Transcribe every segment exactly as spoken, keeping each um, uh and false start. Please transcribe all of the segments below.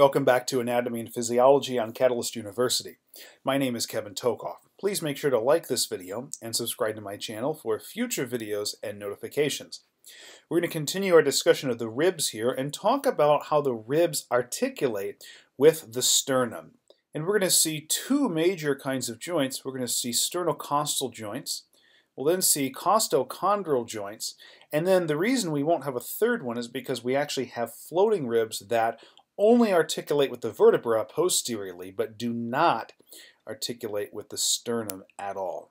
Welcome back to Anatomy and Physiology on Catalyst University. My name is Kevin Tokoff. Please make sure to like this video and subscribe to my channel for future videos and notifications. We're going to continue our discussion of the ribs here and talk about how the ribs articulate with the sternum. And we're going to see two major kinds of joints. We're going to see sternocostal joints. We'll then see costochondral joints. And then the reason we won't have a third one is because we actually have floating ribs that only articulate with the vertebra posteriorly, but do not articulate with the sternum at all.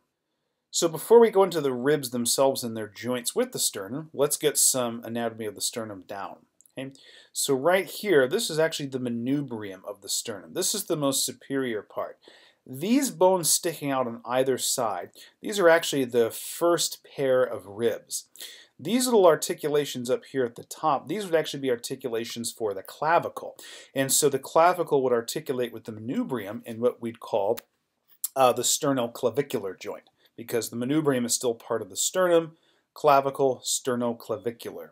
So before we go into the ribs themselves and their joints with the sternum, let's get some anatomy of the sternum down. Okay? So right here, this is actually the manubrium of the sternum. This is the most superior part. These bones sticking out on either side, these are actually the first pair of ribs. These little articulations up here at the top, these would actually be articulations for the clavicle. And so the clavicle would articulate with the manubrium in what we'd call uh, the sternoclavicular joint, because the manubrium is still part of the sternum, clavicle, sternoclavicular.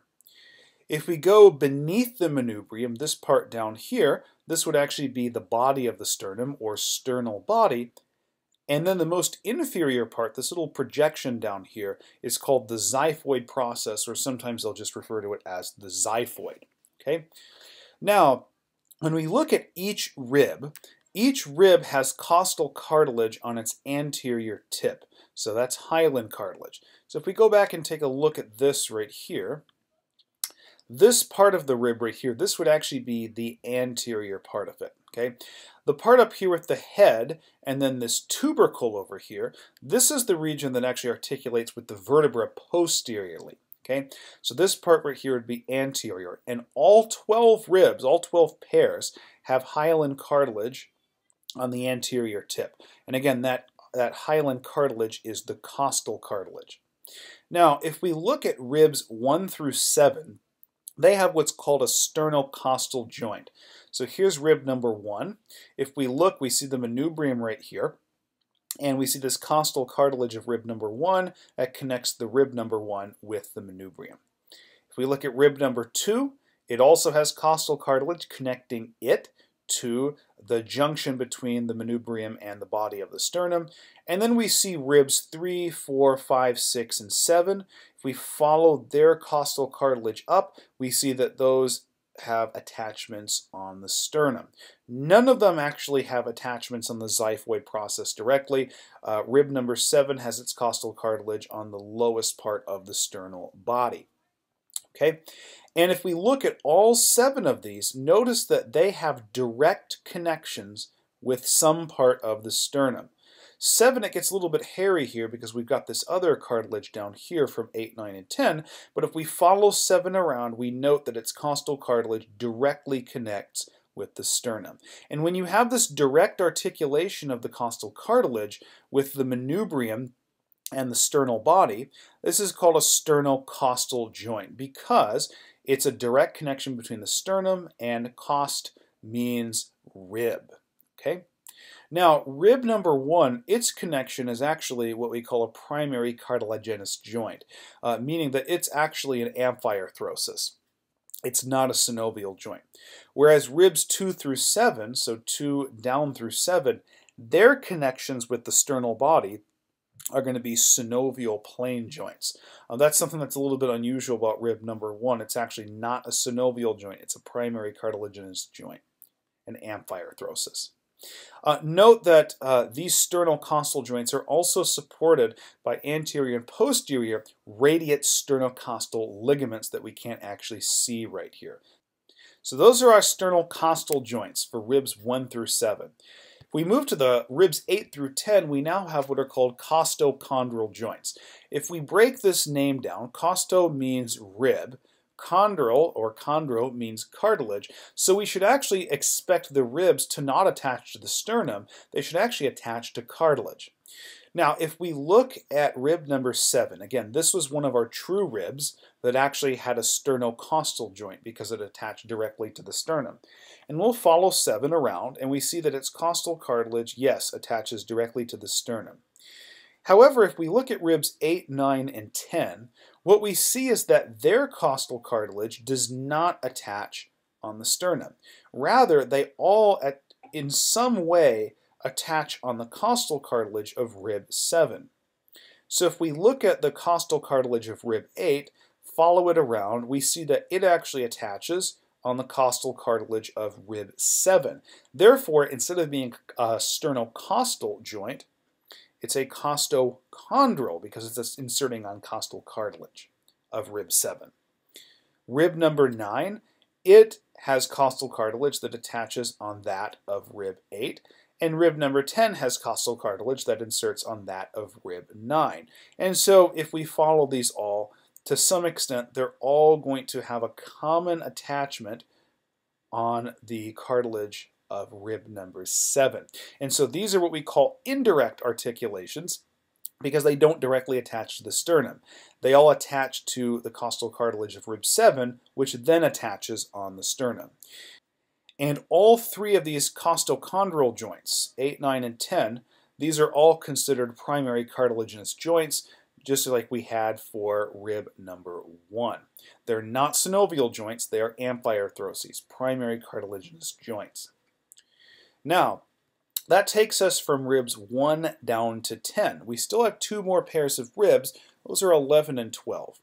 If we go beneath the manubrium, this part down here, this would actually be the body of the sternum, or sternal body. And then the most inferior part, this little projection down here, is called the xiphoid process, or sometimes they'll just refer to it as the xiphoid. Okay? Now, when we look at each rib, each rib has costal cartilage on its anterior tip. So that's hyaline cartilage. So if we go back and take a look at this right here, this part of the rib right here, this would actually be the anterior part of it. Okay? The part up here with the head and then this tubercle over here, this is the region that actually articulates with the vertebra posteriorly. Okay? So this part right here would be anterior, and all twelve ribs, all twelve pairs, have hyaline cartilage on the anterior tip. And again, that, that hyaline cartilage is the costal cartilage. Now, if we look at ribs one through seven, they have what's called a sternocostal joint. So here's rib number one. If we look, we see the manubrium right here, and we see this costal cartilage of rib number one that connects the rib number one with the manubrium. If we look at rib number two, it also has costal cartilage connecting it to the junction between the manubrium and the body of the sternum. And then we see ribs three, four, five, six, and seven. If we follow their costal cartilage up, we see that those have attachments on the sternum. None of them actually have attachments on the xiphoid process directly. Uh, rib number seven has its costal cartilage on the lowest part of the sternal body. Okay? And if we look at all seven of these, notice that they have direct connections with some part of the sternum. Seven, it gets a little bit hairy here because we've got this other cartilage down here from eight, nine, and ten, but if we follow seven around, we note that its costal cartilage directly connects with the sternum. And when you have this direct articulation of the costal cartilage with the manubrium and the sternal body, this is called a sternocostal joint because it's a direct connection between the sternum, and cost means rib. Okay? Now, rib number one, its connection is actually what we call a primary cartilaginous joint, uh, meaning that it's actually an amphiarthrosis. It's not a synovial joint. Whereas ribs two through seven, so two down through seven, their connections with the sternal body are going to be synovial plane joints. Uh, that's something that's a little bit unusual about rib number one. It's actually not a synovial joint. It's a primary cartilaginous joint, an amphiarthrosis. Uh, note that uh, these sternocostal joints are also supported by anterior and posterior radiate sternocostal ligaments that we can't actually see right here. So those are our sternocostal joints for ribs one through seven. If we move to the ribs eight through ten, we now have what are called costochondral joints. If we break this name down, costo means rib, chondral or chondro means cartilage, so we should actually expect the ribs to not attach to the sternum. They should actually attach to cartilage. Now, if we look at rib number seven, again, this was one of our true ribs that actually had a sternocostal joint because it attached directly to the sternum. And we'll follow seven around, and we see that its costal cartilage, yes, attaches directly to the sternum. However, if we look at ribs eight, nine, and ten, what we see is that their costal cartilage does not attach on the sternum. Rather, they all at, in some way attach on the costal cartilage of rib seven. So if we look at the costal cartilage of rib eight, follow it around, we see that it actually attaches on the costal cartilage of rib seven. Therefore, instead of being a sternocostal joint, it's a costochondral because it's inserting on costal cartilage of rib seven. Rib number nine, it has costal cartilage that attaches on that of rib eight. And rib number ten has costal cartilage that inserts on that of rib nine. And so if we follow these all, to some extent, they're all going to have a common attachment on the cartilage of rib number seven. And so these are what we call indirect articulations because they don't directly attach to the sternum. They all attach to the costal cartilage of rib seven, which then attaches on the sternum. And all three of these costochondral joints, eight, nine, and ten, these are all considered primary cartilaginous joints, just like we had for rib number one. They're not synovial joints, they are amphiarthroses, primary cartilaginous joints. Now, that takes us from ribs one down to ten. We still have two more pairs of ribs, those are eleven and twelve.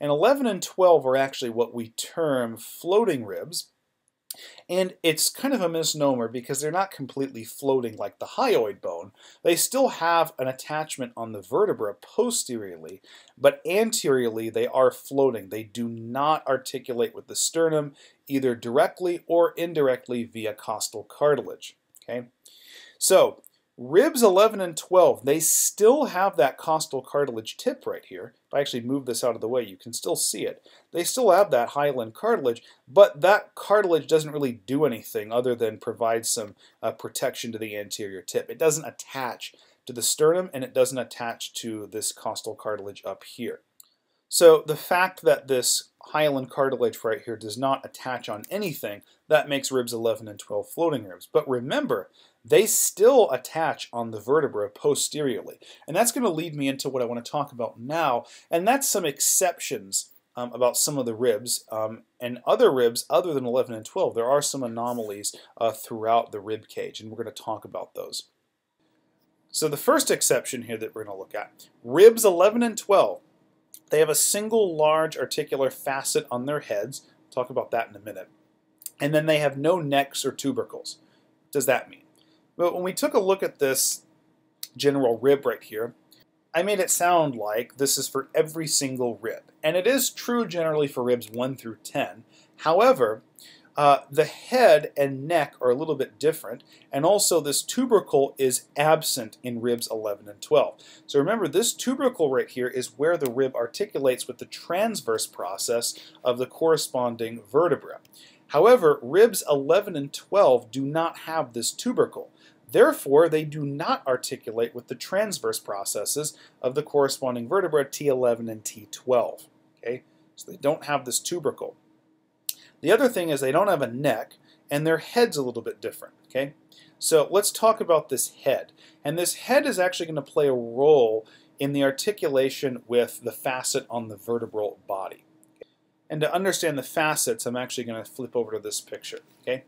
And eleven and twelve are actually what we term floating ribs. And it's kind of a misnomer because they're not completely floating like the hyoid bone. They still have an attachment on the vertebra posteriorly, but anteriorly they are floating. They do not articulate with the sternum either directly or indirectly via costal cartilage. Okay? So ribs eleven and twelve, they still have that costal cartilage tip right here. If I actually move this out of the way, you can still see it. They still have that hyaline cartilage, but that cartilage doesn't really do anything other than provide some uh, protection to the anterior tip. It doesn't attach to the sternum, and it doesn't attach to this costal cartilage up here. So the fact that this hyaline cartilage right here does not attach on anything, that makes ribs eleven and twelve floating ribs. But remember, they still attach on the vertebra posteriorly. And that's going to lead me into what I want to talk about now, and that's some exceptions um, about some of the ribs. Um, and other ribs, other than eleven and twelve, there are some anomalies uh, throughout the rib cage, and we're going to talk about those. So the first exception here that we're going to look at, ribs eleven and twelve, they have a single large articular facet on their heads. We'll talk about that in a minute. And then they have no necks or tubercles. What does that mean? But when we took a look at this general rib right here, I made it sound like this is for every single rib. And it is true generally for ribs one through ten. However, uh, the head and neck are a little bit different. And also this tubercle is absent in ribs eleven and twelve. So remember, this tubercle right here is where the rib articulates with the transverse process of the corresponding vertebra. However, ribs eleven and twelve do not have this tubercle. Therefore, they do not articulate with the transverse processes of the corresponding vertebra T eleven and T twelve. Okay? So they don't have this tubercle. The other thing is they don't have a neck, and their head's a little bit different. Okay? So let's talk about this head. And this head is actually going to play a role in the articulation with the facet on the vertebral body. And to understand the facets, I'm actually going to flip over to this picture. Okay?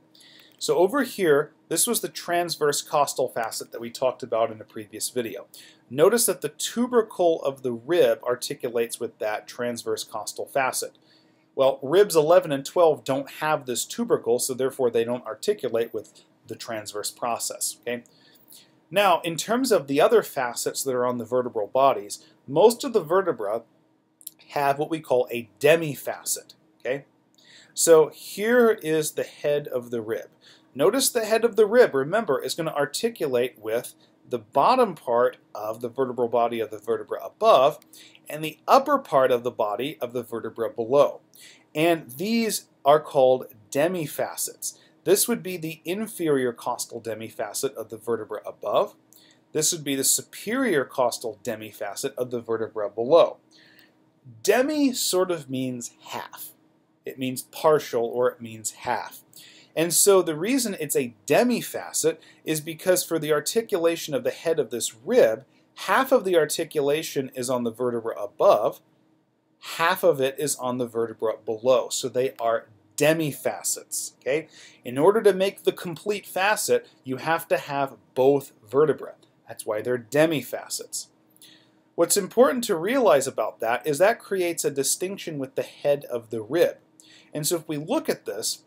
So over here, this was the transverse costal facet that we talked about in a previous video. Notice that the tubercle of the rib articulates with that transverse costal facet. Well, ribs eleven and twelve don't have this tubercle, so therefore they don't articulate with the transverse process. Okay? Now, in terms of the other facets that are on the vertebral bodies, most of the vertebra have what we call a demifacet. Okay? So here is the head of the rib. Notice the head of the rib, remember, is going to articulate with the bottom part of the vertebral body of the vertebra above and the upper part of the body of the vertebra below. And these are called demifacets. This would be the inferior costal demifacet of the vertebra above. This would be the superior costal demifacet of the vertebra below. Demi sort of means half. It means partial, or it means half. And so the reason it's a demifacet is because for the articulation of the head of this rib, half of the articulation is on the vertebra above, half of it is on the vertebra below. So they are demifacets. Okay? In order to make the complete facet, you have to have both vertebrae. That's why they're demifacets. What's important to realize about that is that creates a distinction with the head of the rib. And so if we look at this,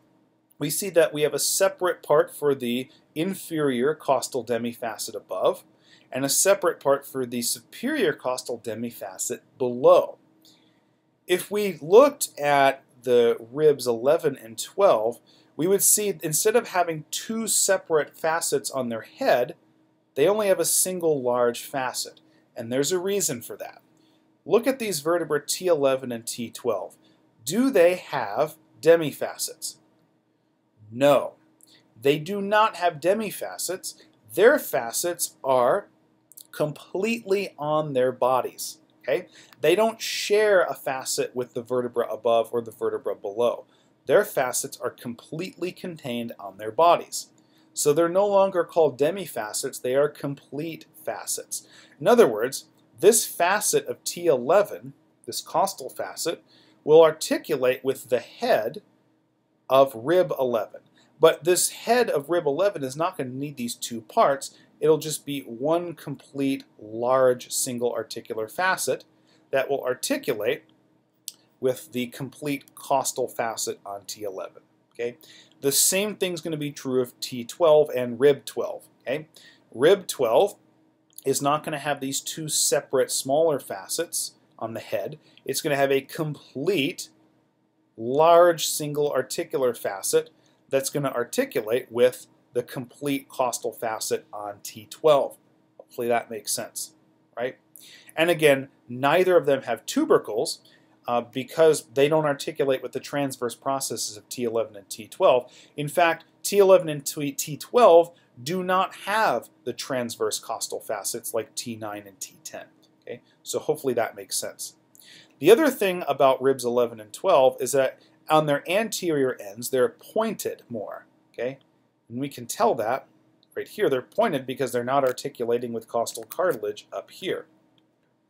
we see that we have a separate part for the inferior costal demifacet above, and a separate part for the superior costal demifacet below. If we looked at the ribs eleven and twelve, we would see instead of having two separate facets on their head, they only have a single large facet. And there's a reason for that. Look at these vertebrae T eleven and T twelve. Do they have demifacets? No, they do not have demifacets. Their facets are completely on their bodies. Okay? They don't share a facet with the vertebra above or the vertebra below. Their facets are completely contained on their bodies. So they're no longer called demifacets, they are complete facets. In other words, this facet of T eleven, this costal facet, will articulate with the head of rib eleven. But this head of rib eleven is not going to need these two parts. It'll just be one complete large single articular facet that will articulate with the complete costal facet on T eleven. Okay? The same thing's going to be true of T twelve and rib twelve. Okay? Rib twelve is not going to have these two separate smaller facets on the head. It's going to have a complete large single articular facet that's going to articulate with the complete costal facet on T twelve. Hopefully that makes sense, right? And again, neither of them have tubercles uh, because they don't articulate with the transverse processes of T eleven and T twelve. In fact, T eleven and T twelve do not have the transverse costal facets like T nine and T ten. Okay? So hopefully that makes sense. The other thing about ribs eleven and twelve is that on their anterior ends, they're pointed more, okay? And we can tell that right here. They're pointed because they're not articulating with costal cartilage up here.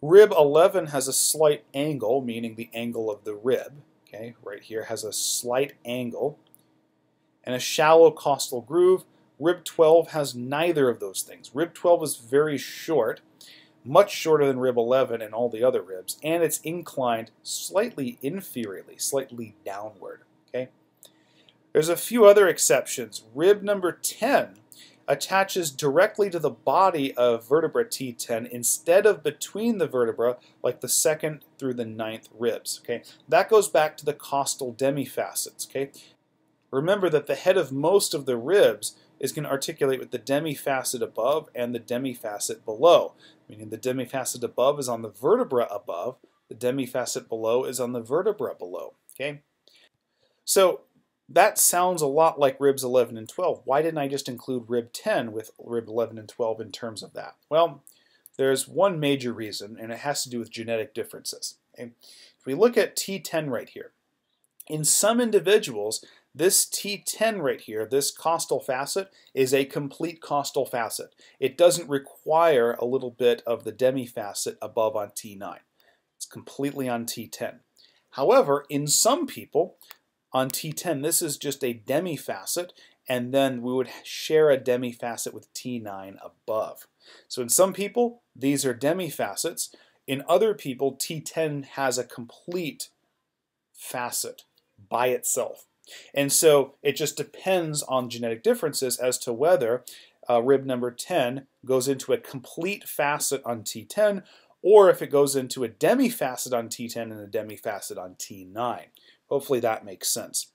Rib eleven has a slight angle, meaning the angle of the rib, okay? Right here has a slight angle and a shallow costal groove. Rib twelve has neither of those things. Rib twelve is very short, much shorter than rib eleven and all the other ribs, and it's inclined slightly inferiorly, slightly downward, okay? There's a few other exceptions. Rib number ten attaches directly to the body of vertebra T ten instead of between the vertebra like the second through the ninth ribs, okay? That goes back to the costal demifacets, okay? Remember that the head of most of the ribs is going to articulate with the demifacet above and the demifacet below, meaning the demifacet above is on the vertebra above, the demifacet below is on the vertebra below, okay? So that sounds a lot like ribs eleven and twelve. Why didn't I just include rib ten with rib eleven and twelve in terms of that? Well, there's one major reason, and it has to do with genetic differences. Okay? If we look at T ten right here, in some individuals, this T ten right here, this costal facet, is a complete costal facet. It doesn't require a little bit of the demifacet above on T nine. It's completely on T ten. However, in some people, on T ten, this is just a demifacet, and then we would share a demifacet with T nine above. So in some people, these are demifacets. In other people, T ten has a complete facet by itself. And so it just depends on genetic differences as to whether uh, rib number ten goes into a complete facet on T ten or if it goes into a demifacet on T ten and a demifacet on T nine. Hopefully that makes sense.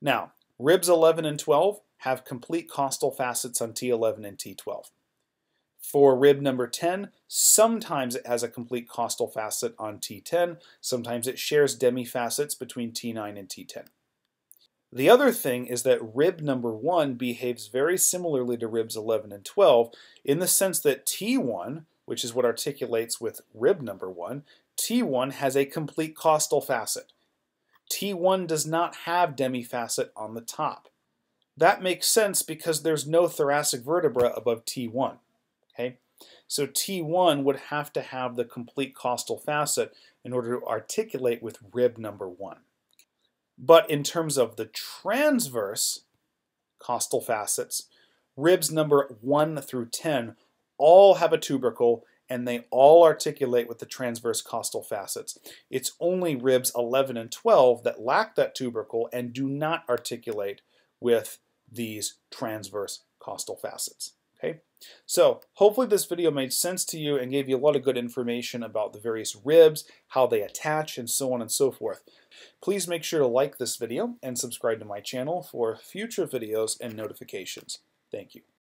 Now, ribs eleven and twelve have complete costal facets on T eleven and T twelve. For rib number ten, sometimes it has a complete costal facet on T ten, sometimes it shares demifacets between T nine and T ten. The other thing is that rib number one behaves very similarly to ribs eleven and twelve in the sense that T one, which is what articulates with rib number one, T one has a complete costal facet. T one does not have demifacet on the top. That makes sense because there's no thoracic vertebra above T one. Okay? So T one would have to have the complete costal facet in order to articulate with rib number one. But in terms of the transverse costal facets, ribs number one through ten all have a tubercle, and they all articulate with the transverse costal facets. It's only ribs eleven and twelve that lack that tubercle and do not articulate with these transverse costal facets. Okay? So hopefully this video made sense to you and gave you a lot of good information about the various ribs, how they attach, and so on and so forth. Please make sure to like this video and subscribe to my channel for future videos and notifications. Thank you.